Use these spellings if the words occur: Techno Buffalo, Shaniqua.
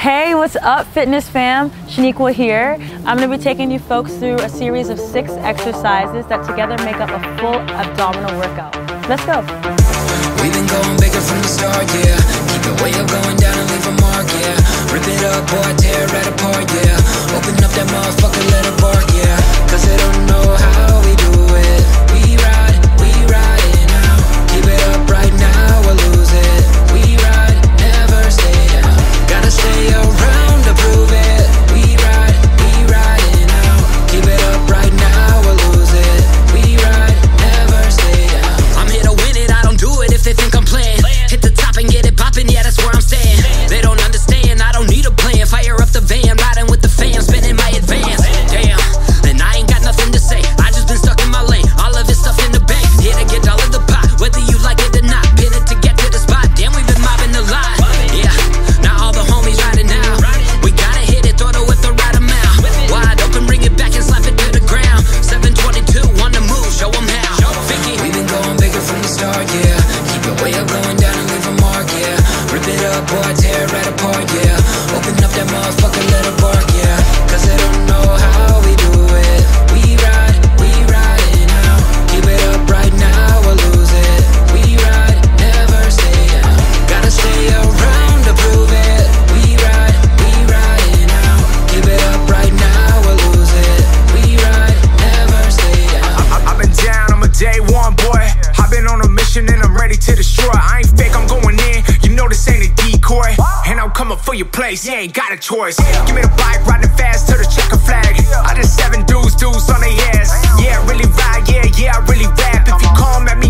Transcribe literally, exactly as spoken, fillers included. Hey, what's up, fitness fam? Shaniqua here. I'm gonna be taking you folks through a series of six exercises that together make up a full abdominal workout. Let's go. We've been going bigger from the start, yeah. Keep it way up, going down and leave a mark, yeah. Rip it up, boy, tear it right apart, yeah. Open up that motherfucker, let it bark, yeah. Cause I don't know how we do it. We ride, we ride it now. Keep it up right now, we'll lose it. We ride, never stay down. Gotta stay around to prove it. We ride, we ride it now. Keep it up right now, we'll lose it. We ride, never stay down. I'm here to win it, I don't do it if they think I'm playing. Hit the top and get it poppin', yeah, that's where I'm staying. They don't understand, I don't need a plan. Fire up the van, riding with the fam, spinning my advance. Damn, and I ain't got nothing to say. I just been stuck in my lane, all of this stuff in the bank. Here to get all in the pot, whether you like it or not. Pin it to get to the spot, damn, we've been mobbing a lot. Yeah, now all the homies riding now. We gotta hit it, throw the whip the right amount. Wide open, bring it back and slap it to the ground. seven twenty-two on the move, show them how. We've been going bigger from the start, yeah. Keep it way up, going down and leave a mark, yeah. Rip it up, boy, tear it right apart, yeah. Open up that motherfucker, let it bark, yeah. Cause I don't know how we do it. We ride, we ride it now. Keep it up right now, we'll lose it. We ride, never stay down. Gotta stay around to prove it. We ride, we ride it now. Keep it up right now, we'll lose it. We ride, never stay down. I, I, I've been down, I'm a day one boy. I've been on a mission and I'm ready to destroy. I ain't fake, I'm going in, you know this ain't a decoy. And I'm coming for your place, you ain't got a choice. Give me the bike, riding fast to the checker flag. I just seven dudes, dudes on their ass. Yeah, I really ride, yeah, yeah, I really rap. If you come at me,